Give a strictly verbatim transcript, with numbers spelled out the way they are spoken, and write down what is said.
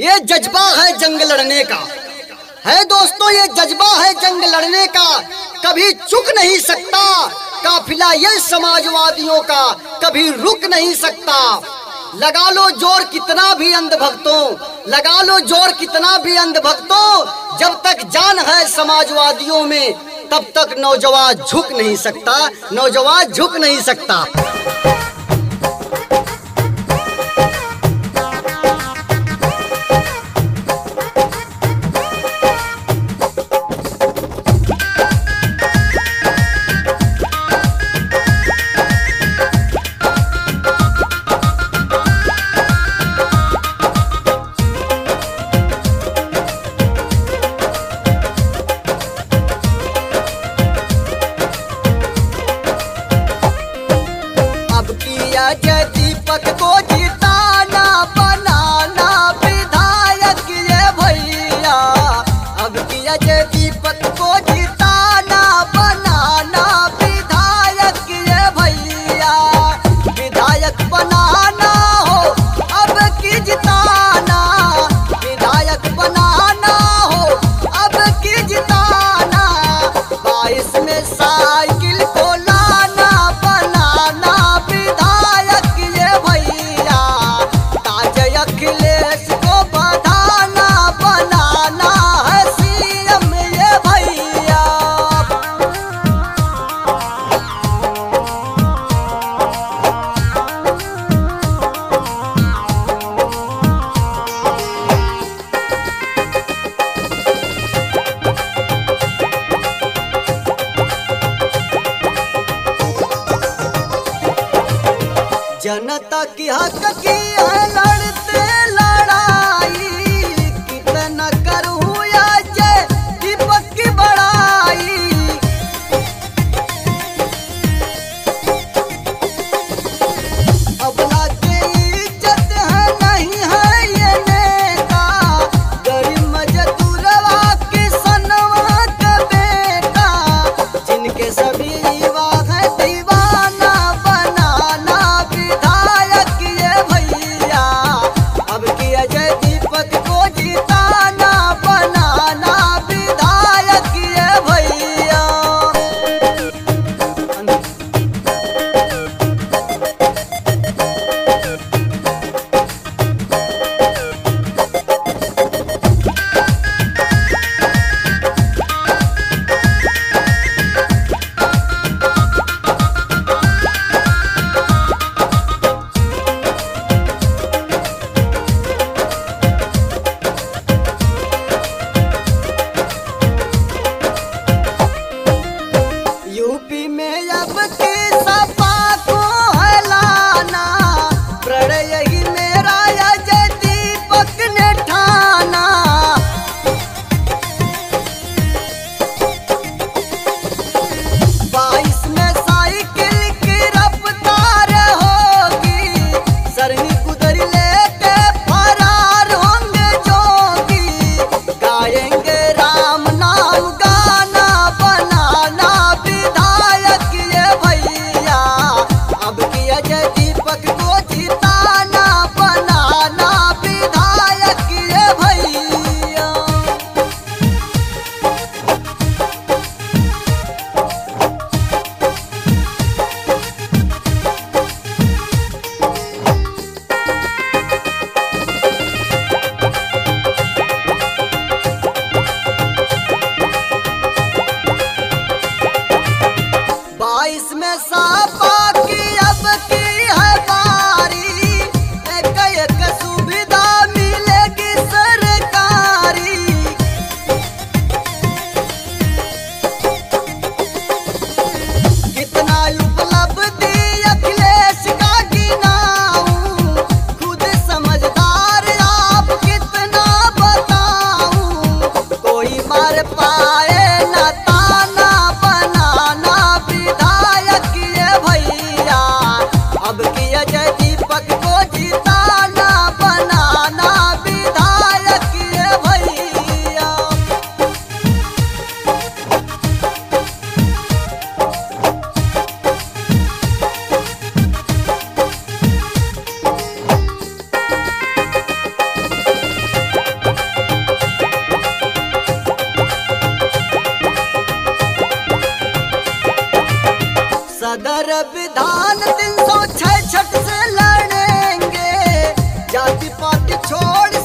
ये जज्बा है जंग लड़ने का, है दोस्तों ये जज्बा है जंग लड़ने का, कभी चुक नहीं सकता काफिला ये समाजवादियों का, कभी रुक नहीं सकता। लगा लो जोर कितना भी अंधभक्तों, लगा लो जोर कितना भी अंधभक्तों, जब तक जान है समाजवादियों में तब तक नौजवान झुक नहीं सकता, नौजवान झुक नहीं सकता। जय दीपक को जिताना बनाना विधायक ये भैया, अब किया जय दीपक को जिताना बनाना विधायक ये भैया, विधायक बनाना हो अब की जिताना, विधायक बनाना हो अब की जिताना, बाईस में साइकिल को जनता की हक की है लड़ते लड़ाई, कितना करूं या जय दीपक की बड़ाई, अपना की इज्जत है नहीं है ये नेता, गरीब मजदूरवा किसनवा का बेटा, जिनके सभी युवा है दीवाना बनाना विधायक ये सदर विधान तीन सौ छठ से लड़ेंगे, जाति पाति छोड़